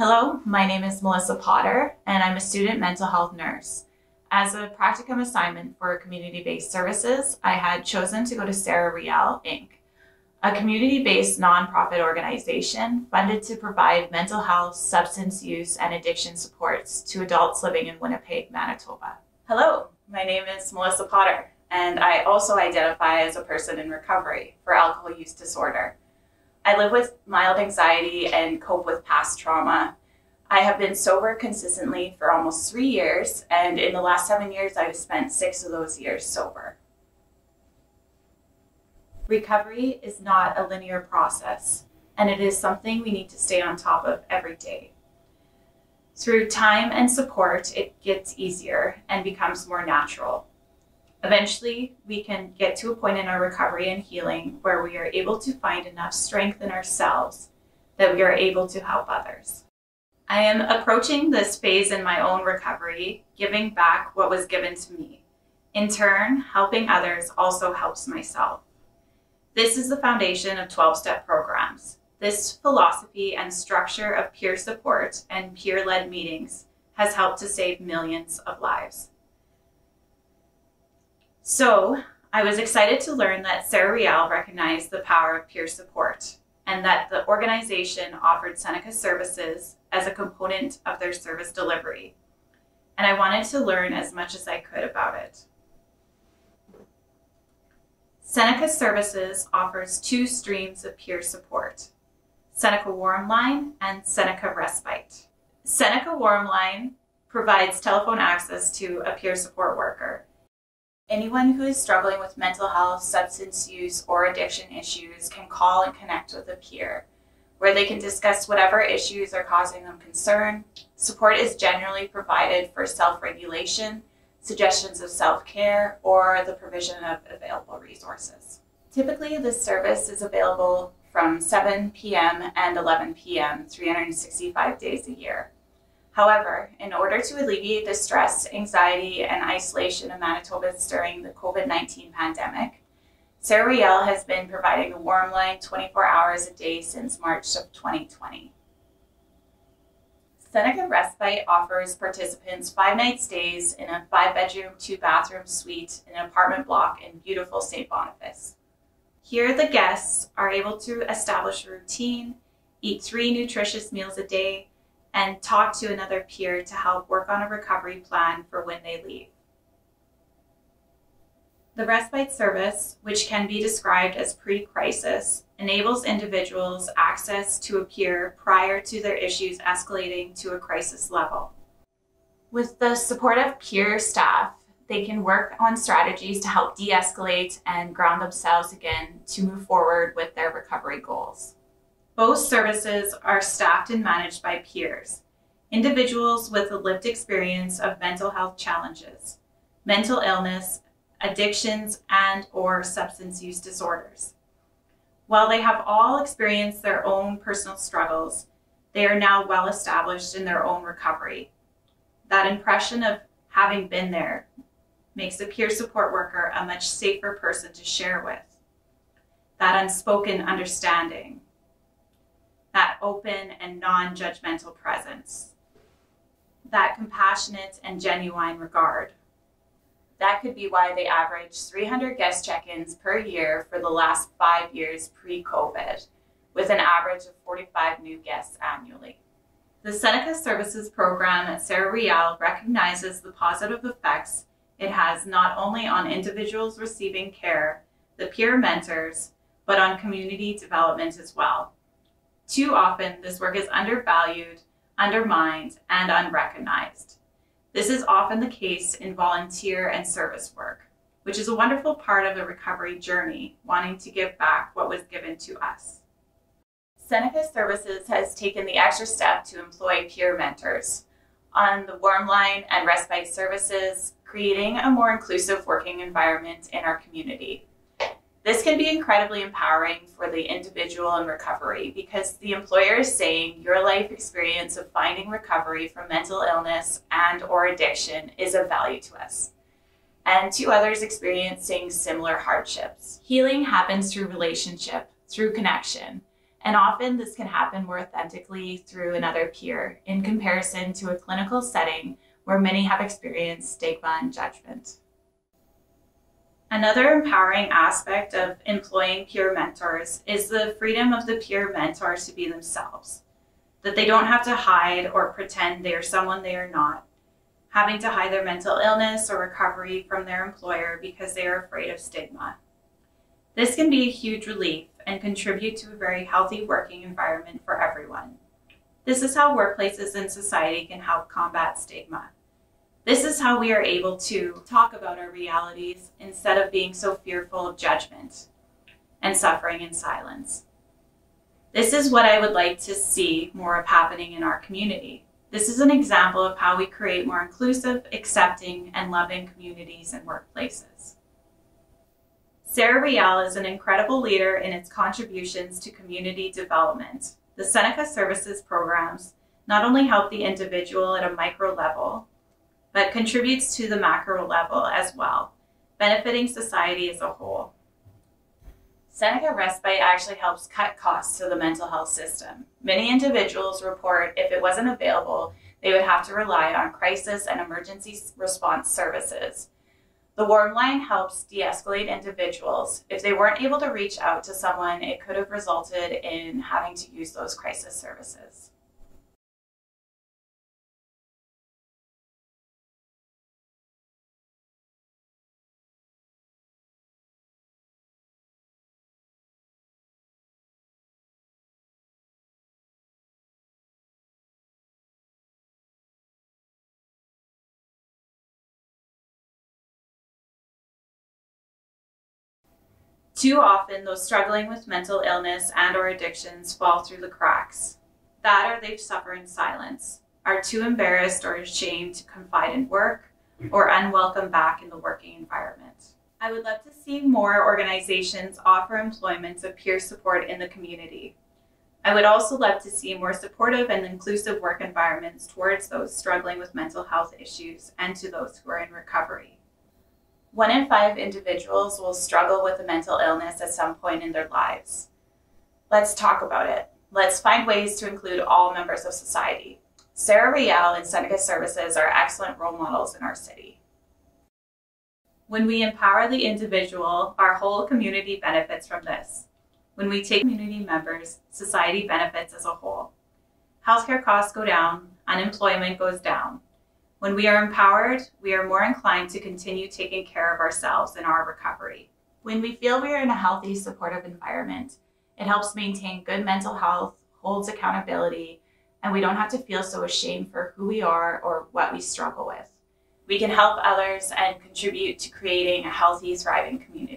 Hello, my name is Melissa Potter, and I'm a student mental health nurse. As a practicum assignment for community-based services, I had chosen to go to Sara Riel Inc., a community-based nonprofit organization funded to provide mental health, substance use, and addiction supports to adults living in Winnipeg, Manitoba. Hello, my name is Melissa Potter, and I also identify as a person in recovery for alcohol use disorder. I live with mild anxiety and cope with past trauma. I have been sober consistently for almost 3 years, and in the last 7 years, I've spent 6 of those years sober. Recovery is not a linear process, and it is something we need to stay on top of every day. Through time and support, it gets easier and becomes more natural. Eventually, we can get to a point in our recovery and healing where we are able to find enough strength in ourselves that we are able to help others. I am approaching this phase in my own recovery, giving back what was given to me. In turn, helping others also helps myself. This is the foundation of 12-step programs. This philosophy and structure of peer support and peer-led meetings has helped to save millions of lives. So, I was excited to learn that Sara Riel recognized the power of peer support and that the organization offered Seneca services as a component of their service delivery. And I wanted to learn as much as I could about it. Seneca services offers 2 streams of peer support, Seneca Warm Line and Seneca Respite. Seneca Warm Line provides telephone access to a peer support worker. Anyone who is struggling with mental health, substance use, or addiction issues can call and connect with a peer, where they can discuss whatever issues are causing them concern. Support is generally provided for self-regulation, suggestions of self-care, or the provision of available resources. Typically, this service is available from 7 p.m. and 11 p.m. 365 days a year. However, in order to alleviate the stress, anxiety, and isolation of Manitobans during the COVID-19 pandemic, Sara Riel has been providing the Warm Line 24 hours a day since March of 2020. Seneca Respite offers participants 5-night stays in a 5-bedroom, 2-bathroom suite in an apartment block in beautiful St. Boniface. Here, the guests are able to establish a routine, eat 3 nutritious meals a day, and talk to another peer to help work on a recovery plan for when they leave. The respite service, which can be described as pre-crisis, enables individuals access to a peer prior to their issues escalating to a crisis level. With the support of peer staff, they can work on strategies to help de-escalate and ground themselves again to move forward with their recovery goals. Both services are staffed and managed by peers, individuals with a lived experience of mental health challenges, mental illness, addictions, and/or substance use disorders. While they have all experienced their own personal struggles, they are now well established in their own recovery. That impression of having been there makes a peer support worker a much safer person to share with. That unspoken understanding, that open and non-judgmental presence, that compassionate and genuine regard. That could be why they averaged 300 guest check-ins per year for the last 5 years pre-COVID, with an average of 45 new guests annually. The Seneca Services Program at Sara Riel recognizes the positive effects it has not only on individuals receiving care, the peer mentors, but on community development as well. Too often, this work is undervalued, undermined, and unrecognized. This is often the case in volunteer and service work, which is a wonderful part of the recovery journey, wanting to give back what was given to us. Seneca Services has taken the extra step to employ peer mentors on the Warm Line and Respite services, creating a more inclusive working environment in our community. This can be incredibly empowering for the individual in recovery because the employer is saying your life experience of finding recovery from mental illness and/or addiction is of value to us and to others experiencing similar hardships. Healing happens through relationship, through connection, And often this can happen more authentically through another peer in comparison to a clinical setting where many have experienced stigma and judgment. Another empowering aspect of employing peer mentors is the freedom of the peer mentors to be themselves, that they don't have to hide or pretend they are someone they are not, having to hide their mental illness or recovery from their employer because they are afraid of stigma. This can be a huge relief and contribute to a very healthy working environment for everyone. This is how workplaces and society can help combat stigma. This is how we are able to talk about our realities instead of being so fearful of judgment and suffering in silence. This is what I would like to see more of happening in our community. This is an example of how we create more inclusive, accepting, and loving communities and workplaces. Sara Riel is an incredible leader in its contributions to community development. The Seneca Services programs not only help the individual at a micro level, but contributes to the macro level as well, benefiting society as a whole. Seneca Respite actually helps cut costs to the mental health system. Many individuals report if it wasn't available, they would have to rely on crisis and emergency response services. The Warm Line helps de-escalate individuals. If they weren't able to reach out to someone, it could have resulted in having to use those crisis services. Too often, those struggling with mental illness and/or addictions fall through the cracks. That or they suffer in silence, are too embarrassed or ashamed to confide in work, or unwelcome back in the working environment. I would love to see more organizations offer employments of peer support in the community. I would also love to see more supportive and inclusive work environments towards those struggling with mental health issues and to those who are in recovery. 1 in 5 individuals will struggle with a mental illness at some point in their lives. Let's talk about it. Let's find ways to include all members of society. Sara Riel and Seneca Services are excellent role models in our city. When we empower the individual, our whole community benefits from this. When we take community members, society benefits as a whole. Healthcare costs go down, unemployment goes down. When we are empowered, we are more inclined to continue taking care of ourselves in our recovery. When we feel we are in a healthy, supportive environment, it helps maintain good mental health, holds accountability, and we don't have to feel so ashamed for who we are or what we struggle with. We can help others and contribute to creating a healthy, thriving community.